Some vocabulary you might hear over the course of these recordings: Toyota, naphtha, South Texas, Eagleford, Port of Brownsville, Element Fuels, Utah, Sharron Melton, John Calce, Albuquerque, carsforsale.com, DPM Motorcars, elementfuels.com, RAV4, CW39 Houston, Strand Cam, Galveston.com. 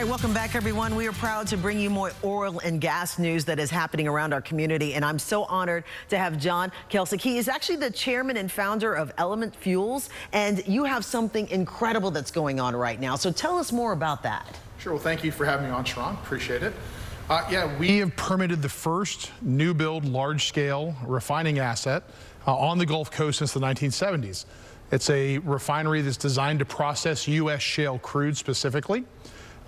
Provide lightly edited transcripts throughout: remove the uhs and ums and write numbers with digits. right, welcome back, everyone. We are proud to bring you more oil and gas news that is happening around our community, and I'm so honored to have John Calce. He is actually the chairman and founder of Element Fuels, and you have something incredible that's going on right now. So tell us more about that. Sure. Well, thank you for having me on, Sharon. Appreciate it. Yeah, we have permitted the first new build large-scale refining asset on the Gulf Coast since the 1970s. It's a refinery that's designed to process U.S. shale crude specifically.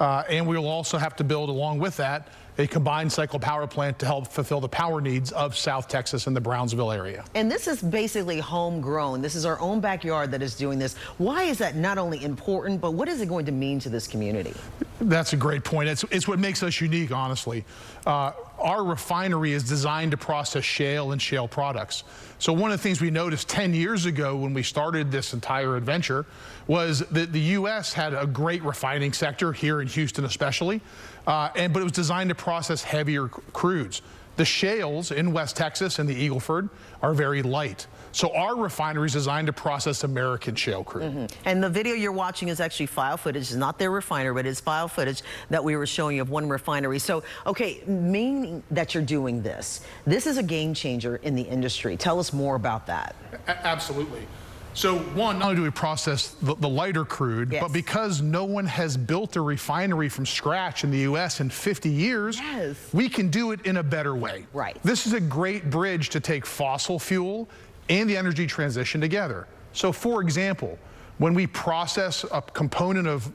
And we'll also have to build, along with that, a combined cycle power plant to help fulfill the power needs of South Texas and the Brownsville area. And this is basically homegrown. This is our own backyard that is doing this. Why is that not only important, but what is it going to mean to this community? That's a great point. It's what makes us unique, honestly. Our refinery is designed to process shale and shale products. So one of the things we noticed 10 years ago when we started this entire adventure was that the U.S. had a great refining sector here in Houston especially, but it was designed to process heavier crudes. The shales in West Texas and the Eagleford are very light. So our refinery is designed to process American shale crude. And the video you're watching is actually file footage. It's not their refinery, but it's file footage that we were showing you of one refinery. So, okay, meaning that you're doing this, this is a game changer in the industry. Tell us more about that. Absolutely. So one, not only do we process the lighter crude, yes, but because no one has built a refinery from scratch in the U.S. in 50 years, yes, we can do it in a better way. Right. This is a great bridge to take fossil fuel and the energy transition together. So for example, when we process a component of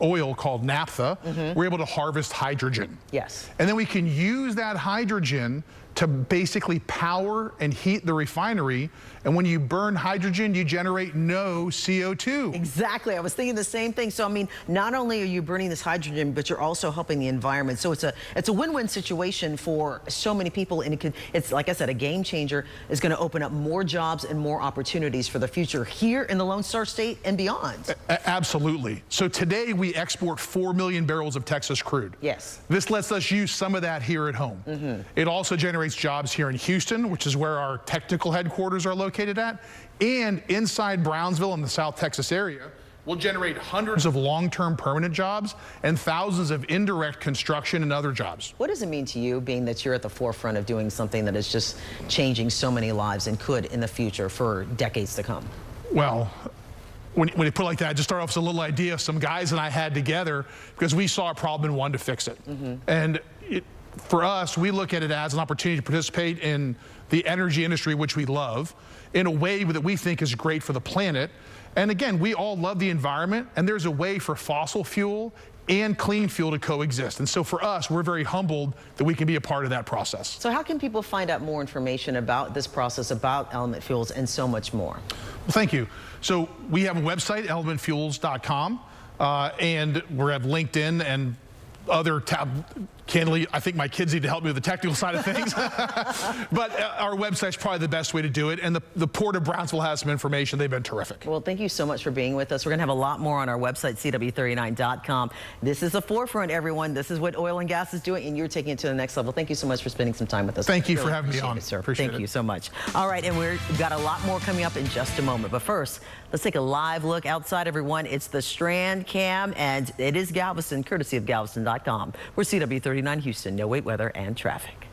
oil called naphtha, we're able to harvest hydrogen. Yes. And then we can use that hydrogen to basically power and heat the refinery. And when you burn hydrogen, you generate no CO2. Exactly. I was thinking the same thing. So, I mean, not only are you burning this hydrogen, but you're also helping the environment. So it's a win-win situation for so many people. And it's, like I said, a game changer. It's going to open up more jobs and more opportunities for the future here in the Lone Star State and beyond. Absolutely. So today we export 4 million barrels of Texas crude. Yes. This lets us use some of that here at home. It also generates jobs here in Houston, which is where our technical headquarters are located at, and inside Brownsville in the South Texas area will generate hundreds of long-term permanent jobs and thousands of indirect construction and other jobs. What does it mean to you, being that you're at the forefront of doing something that is just changing so many lives and could in the future for decades to come? Well, when you put it like that, I just start off with a little idea some guys and I had together because we saw a problem and wanted to fix it. And for us, we look at it as an opportunity to participate in the energy industry, which we love, in a way that we think is great for the planet. And again, we all love the environment, and there's a way for fossil fuel and clean fuel to coexist. And so for us, we're very humbled that we can be a part of that process. So how can people find out more information about this process, about Element Fuels, and so much more? Well, thank you. So we have a website, elementfuels.com, and we have LinkedIn and other tab. Candidly, I think my kids need to help me with the technical side of things. But our website's probably the best way to do it. And the Port of Brownsville has some information. They've been terrific. Well, thank you so much for being with us. We're going to have a lot more on our website, CW39.com. This is the forefront, everyone. This is what oil and gas is doing, and you're taking it to the next level. Thank you so much for spending some time with us. Thank you for having me on. It, sir. Appreciate Thank it. You so much. All right, and we've got a lot more coming up in just a moment. But first, let's take a live look outside, everyone. It's the Strand Cam, and it is Galveston, courtesy of Galveston.com. We're CW39 Houston, no wait weather and traffic.